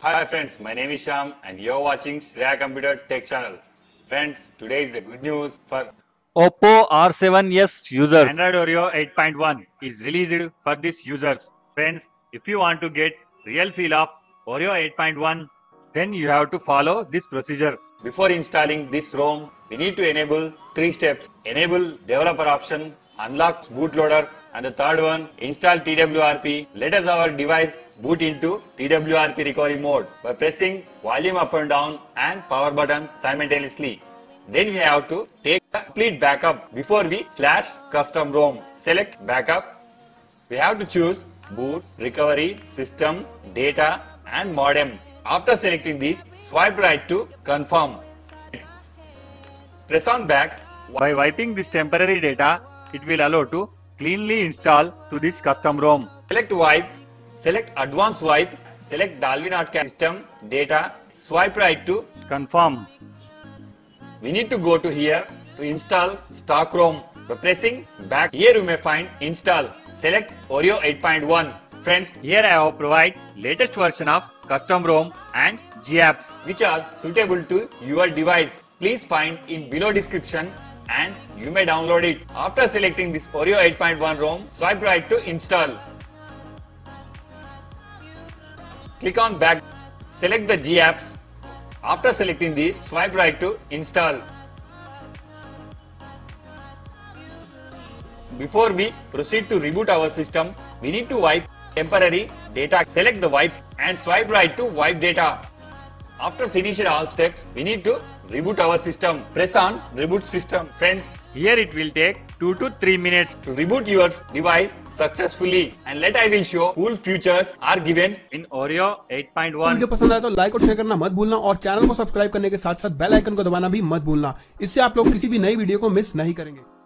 Hi friends, my name is Shyam and you are watching Shriya Computer Tech Channel. Friends, today is the good news for Oppo R7S users. Android Oreo 8.1 is released for these users. Friends, if you want to get real feel of Oreo 8.1, then you have to follow this procedure. Before installing this ROM, we need to enable 3 steps. Enable developer option, unlock bootloader, and the third one, install TWRP. Let us our device boot into TWRP recovery mode by pressing volume up and down and power button simultaneously. Then we have to take a complete backup before we flash custom ROM. Select backup. We have to choose boot, recovery, system, data and modem. After selecting these, swipe right to confirm. Press on back. By wiping this temporary data, it will allow to cleanly install to this custom ROM. Select wipe, select advanced wipe, select dalvik cache system data, swipe right to confirm. We need to go to here to install stock ROM by pressing back. Here you may find install. Select Oreo 8.1. Friends, here I have provided latest version of custom ROM and gapps which are suitable to your device. Please find in below description and you may download it. After selecting this Oreo 8.1 ROM, swipe right to install. Click on back. Select the gapps. After selecting these, swipe right to install. Before we proceed to reboot our system, we need to wipe temporary data. Select the wipe and swipe right to wipe data. After finishing all steps, we need to reboot our system. Press on reboot system. Friends, here it will take 2 to 3 minutes to reboot your device successfully. And let I will show cool features are given in Oreo 8.1. Video पसंद आया तो like और share करना मत भूलना और channel को subscribe करने के साथ साथ बेल आइकन को दबाना भी मत भूलना. इससे आप लोग किसी भी नई वीडियो को मिस नहीं करेंगे.